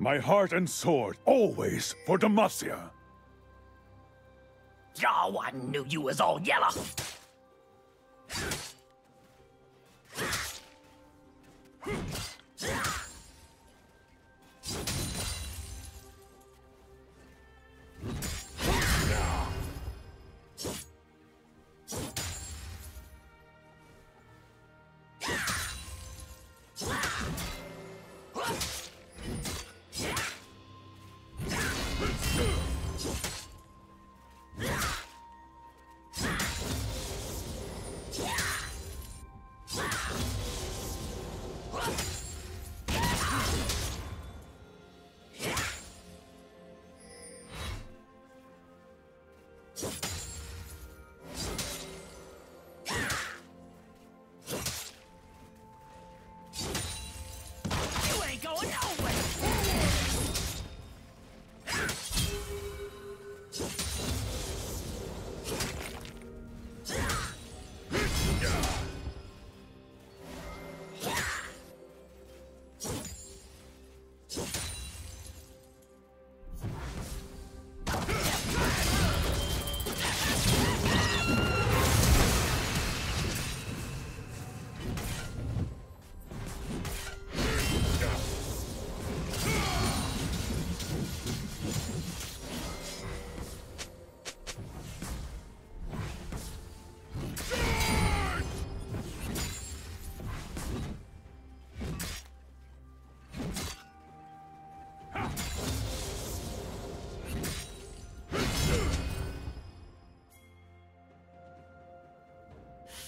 My heart and sword, always for Demacia. Oh, I knew you was all yellow!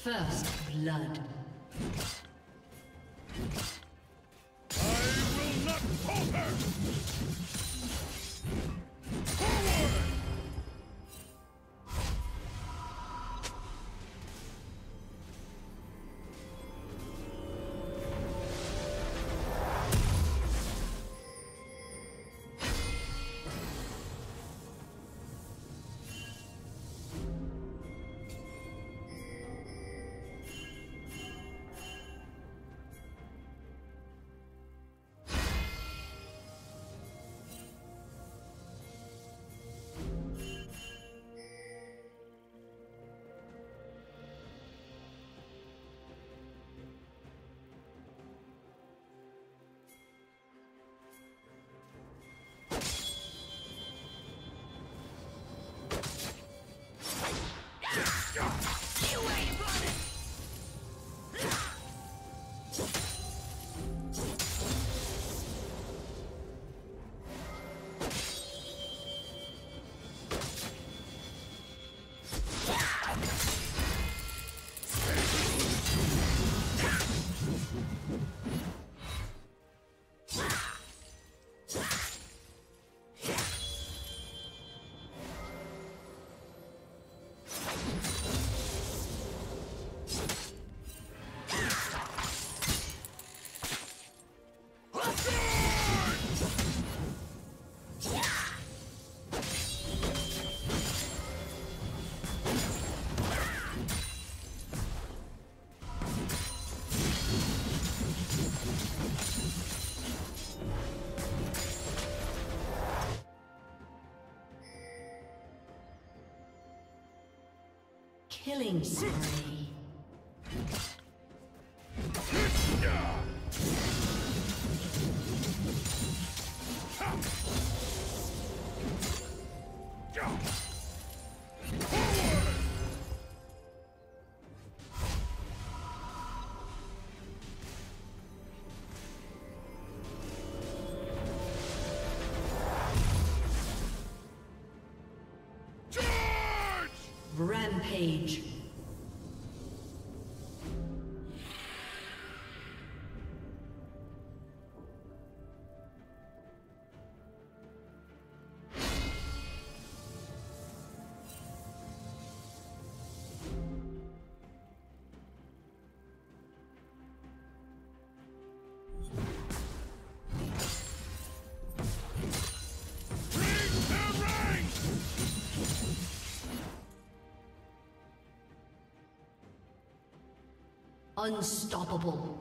First blood. Killing spree. Rampage. Unstoppable.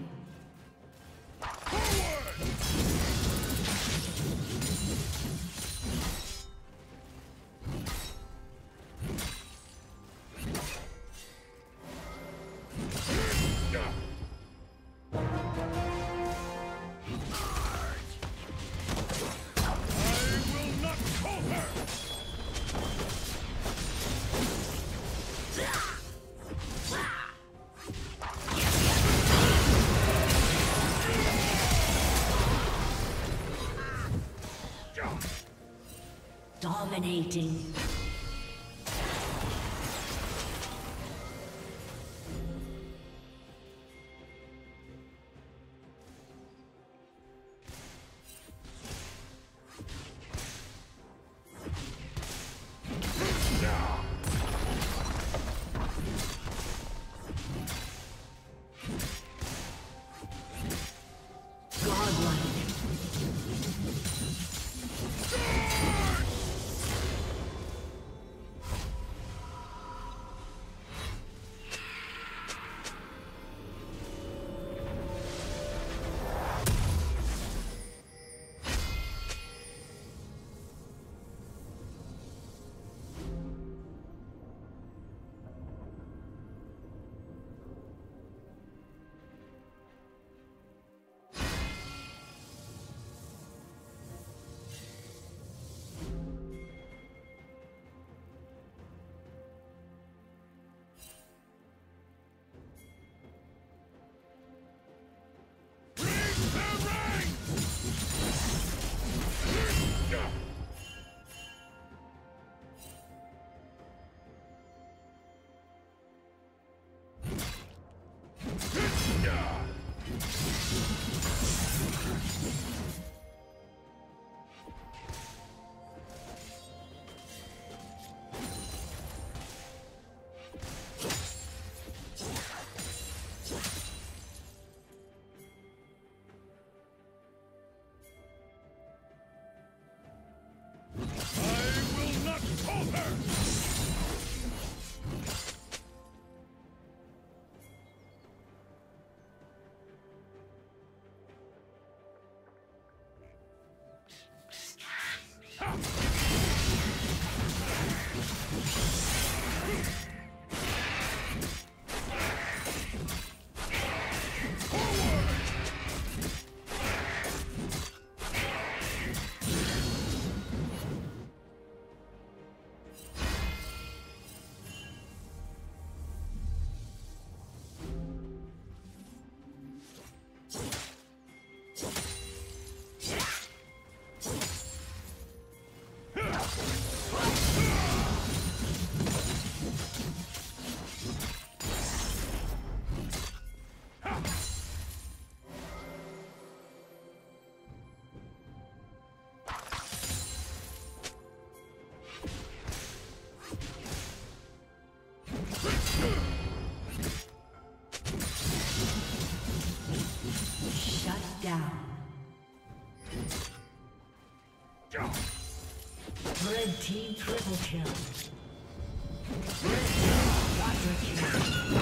Dominating. Red team triple kill. Red team quadra kill.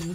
Blue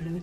Blue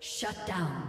Shut down.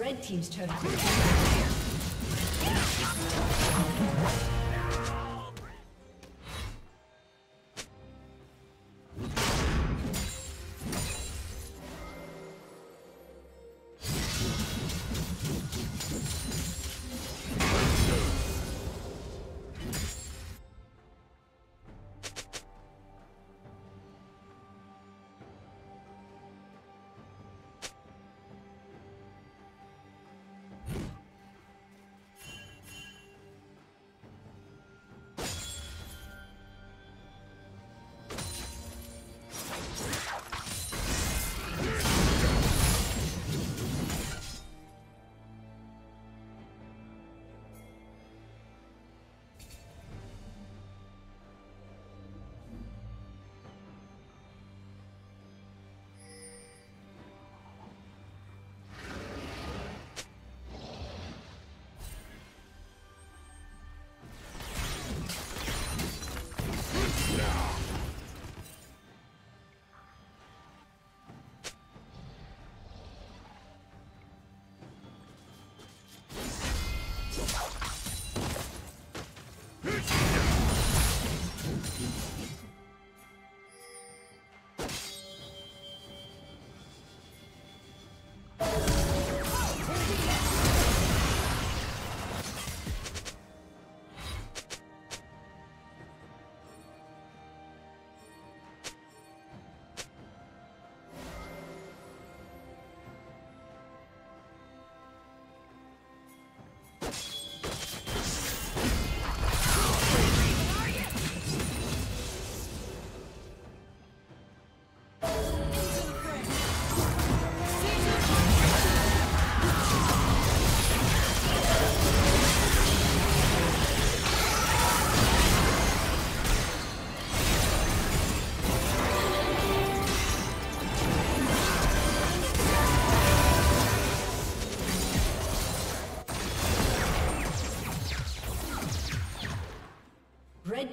Red team's turn. Red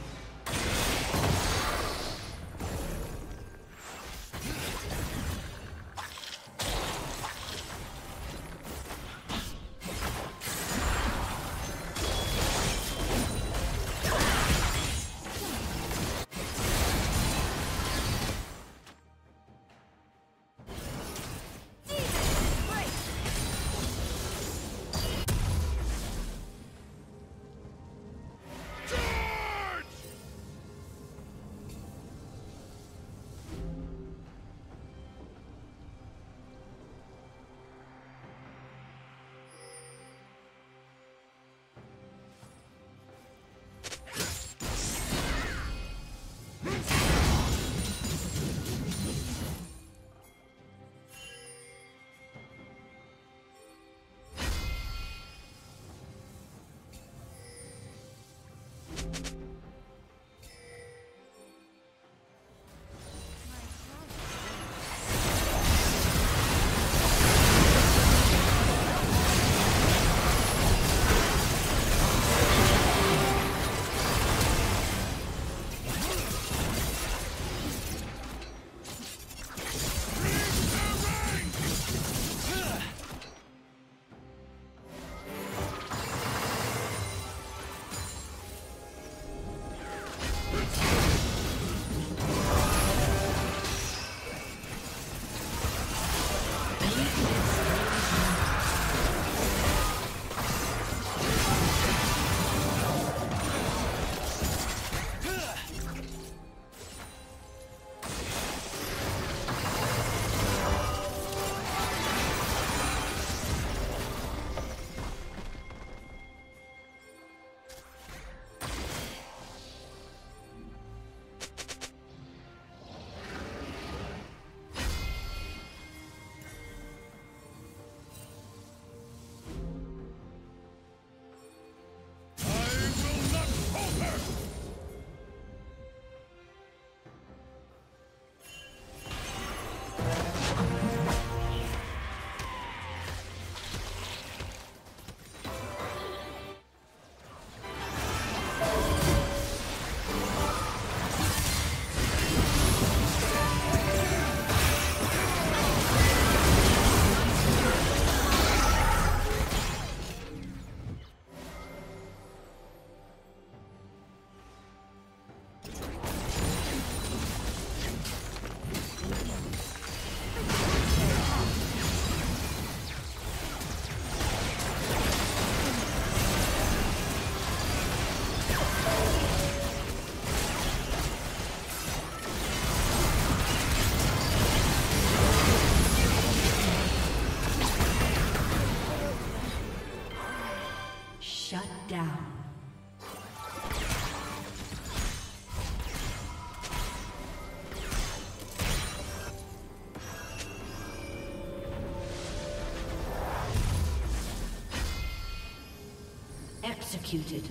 Executed.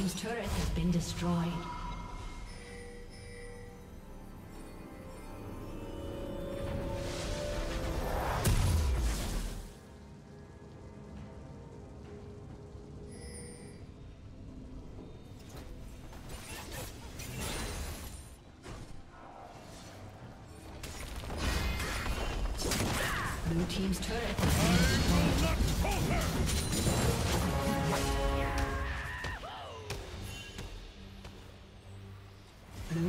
The turret has been destroyed. Blue team's turret has been destroyed. Blue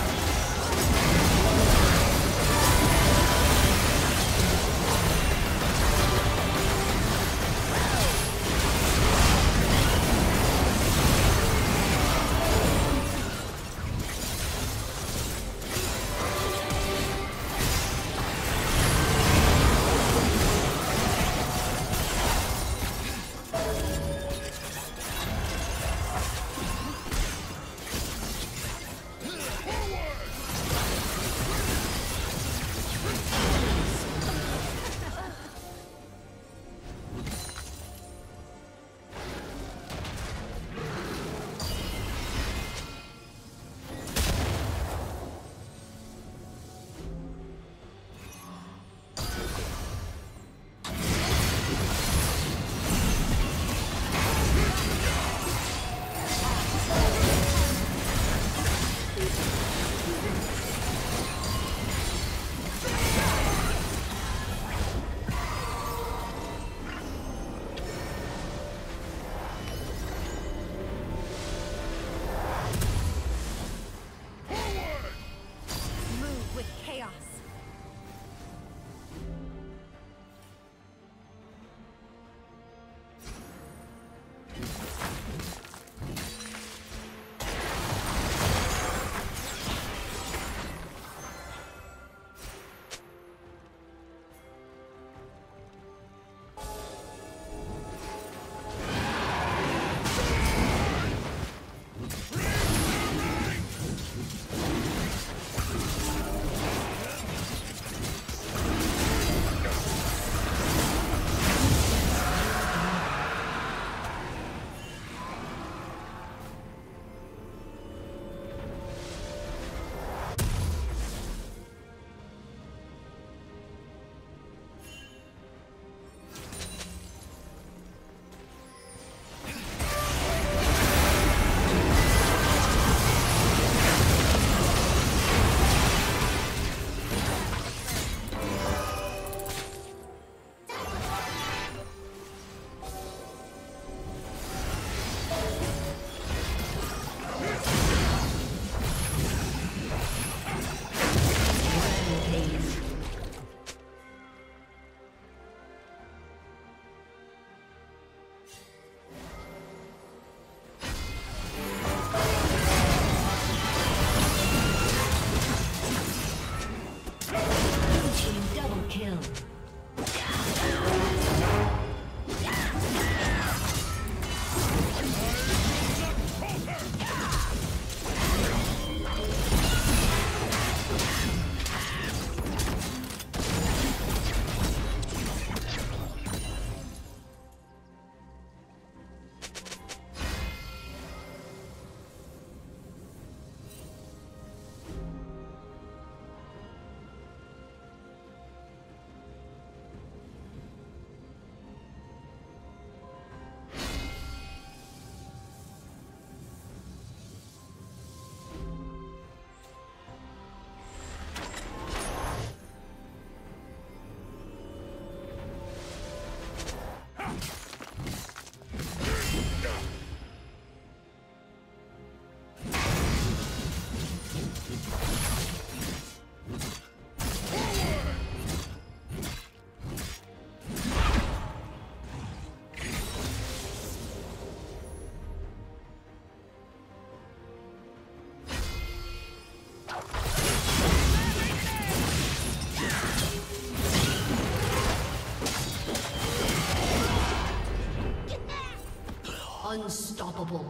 Unstoppable.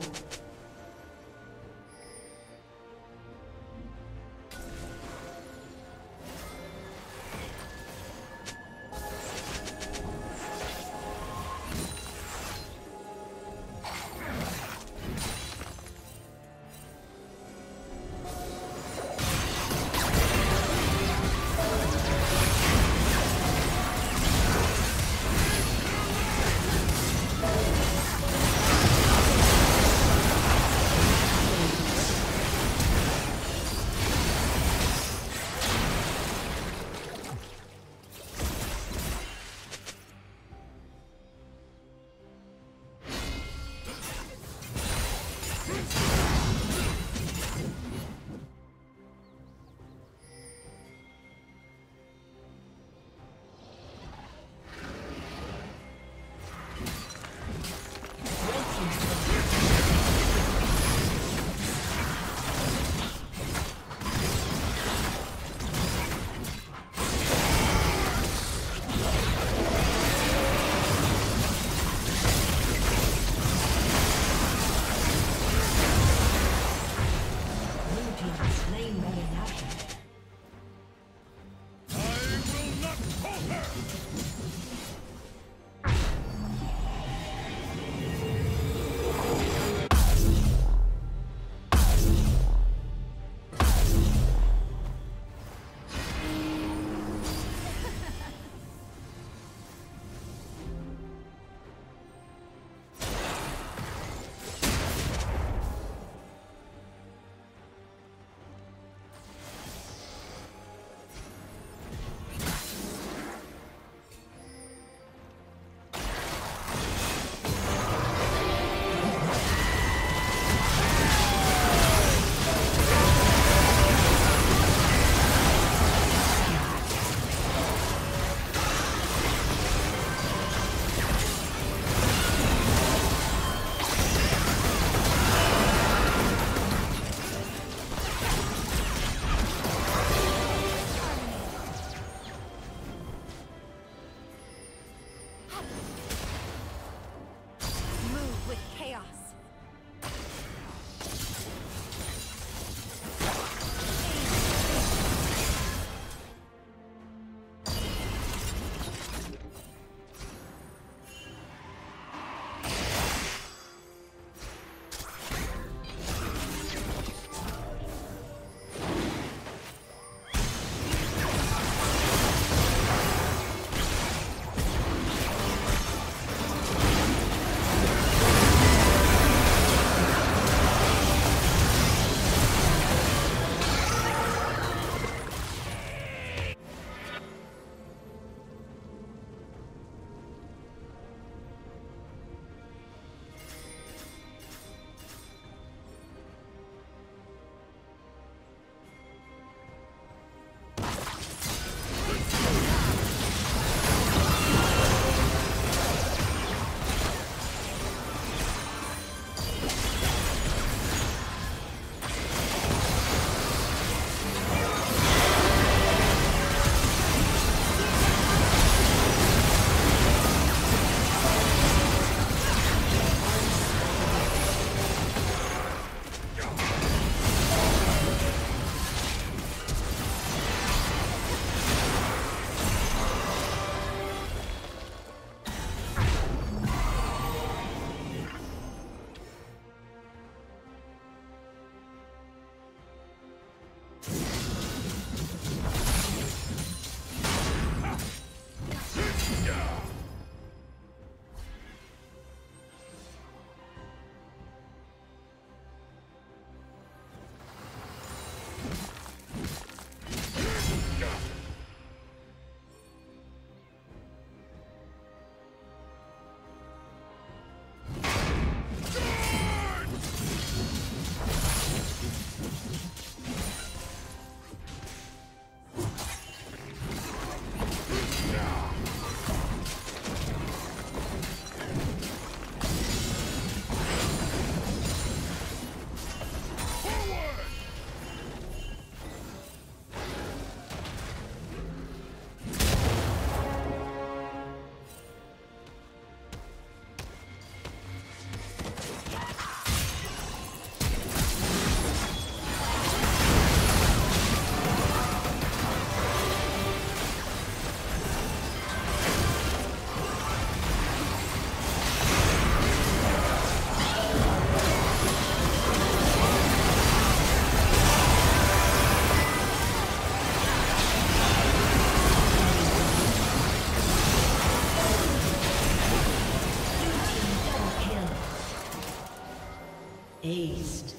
Aced.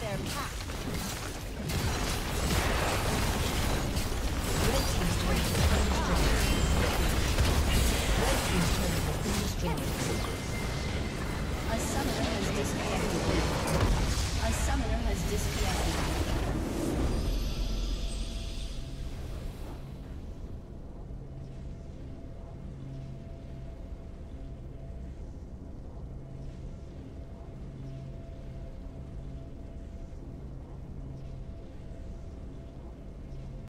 Their path.